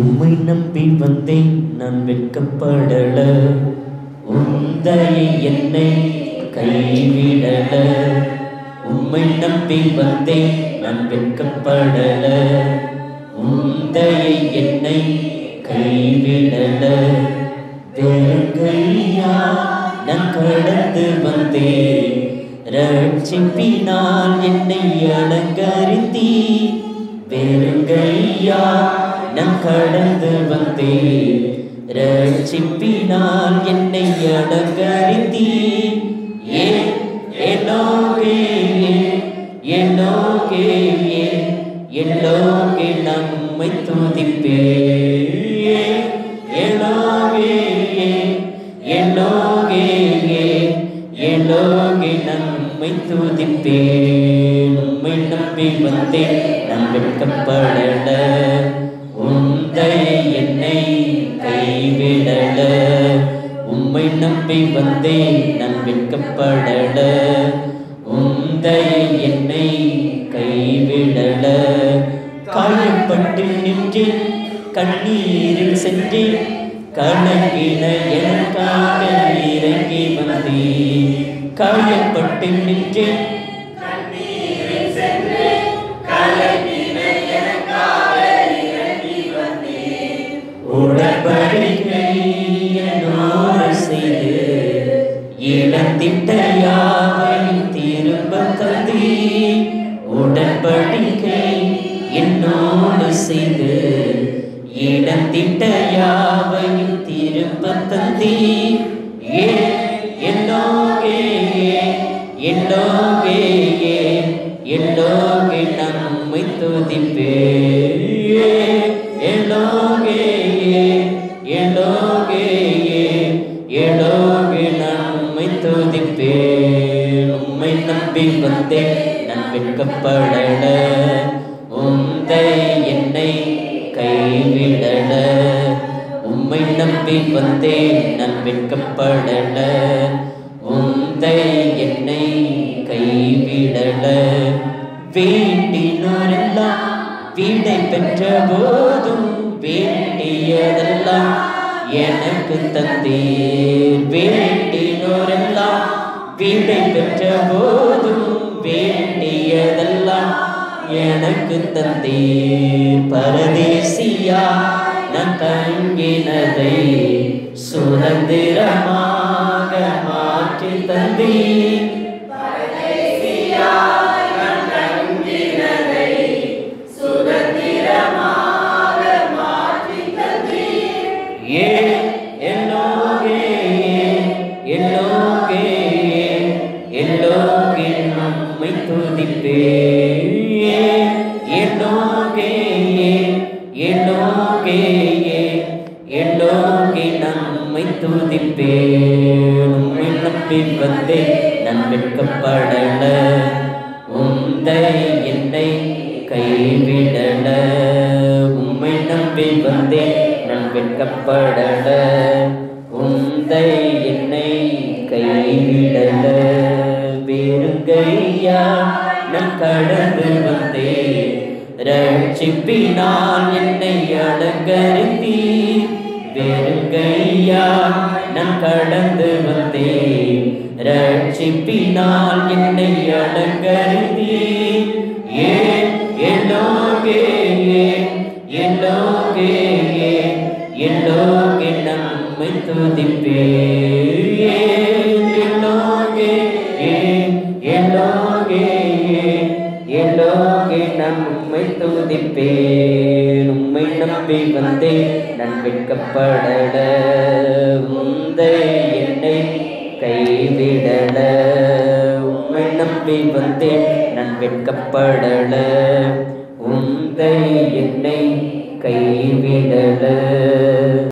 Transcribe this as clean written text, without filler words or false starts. உம்மை நம்பி வந்தேன் நான் வெட்கப்படல, உம் தயை என்னை கைவிடல. உம்மை நம்பி வந்தேன் நான் வெட்கப்படல, உம் தயை என்னை கைவிடல. வேறுகையா நான் கடந்து வந்தேன், ரட்சிப்பினால் என்னை அலங்கரித்தீ. வேறுகையா நான் கடந்து வந்தேன், ரட்சிப்பினால் என்னை அலங்கரித்தீ. எல்லோகே நம்மை துதிப்பே. எல்லோகே நம்மை துதிப்பே. உம்மை நம்பி வந்தேன் நான் வெட்கப்படல, உம்மை என்னை கைவிடல. உம்மை நம்பி வந்தேன் நான் வெட்கப்படல, உம்மை என்னை கைவிடல. காயப்பட்டு நின்றேன், கண்ணீரில் சென்றேன், கணக்கின எனக்காக இறங்கி வந்தேன். காயப்பட்டு நின்றேன், இழந்திட்டையாவையும் திரும்ப தந்தி. உடன்படிக்கை என்னோடு செய்து, இழந்திட்டையாவையும் திரும்ப தந்தி. எல்லோகே நம்மை துதிப்பே. உம்மை நம்பி வந்தேன் நான் வெட்கப்படல, உம்மை என்னை கைவிடல. உம்மை நம்பி வந்தேன் நான் வெட்கப்படல, உம்மை என்னை கைவிடல. வேண்டினோரெல்லாம் வீடை பெற்ற போதும், வேண்டியதெல்லாம் எனக்கு தந்தீர். வேண்டினோரெல்லாம் வீடை பெற்ற போதும், வேண்டியதெல்லாம் எனக்கு தந்தீர். பரதேசியா நான் தங்கினதை சுதந்திரமாக மாற்றி தந்தீர். எல்லோகே நம்மை துதிப்பே. எல்லோகே நம்மை துதிப்பே. உம்மை நம்பி வந்தேன் நான் வெட்கப்படல, உம்மை என்னை கைவிடல. உம்மை நம்பி வந்தேன் நான் வெட்கப்படல, உம்மை என்னை கைவிடல. வேறுகையா நான் கடந்து வந்தேன், ரட்சிப்பினால் என்னை அலங்கரித்தீர். வேறுகையா நான் கடந்து வந்தேன், ரட்சிப்பினால் என்னை அலங்கரித்தீர். எல்லோகே நம்மை துதிப்பே. எல்லோகே நம்மை துதிப்பே. உம்மை நம்பி வந்தேன் நான் வெட்கப்படல, உம்மை என்னை கைவிடல. உம்மை நம்பி வந்தேன் நான் வெட்கப்படல, உம்மை என்னை கைவிடல.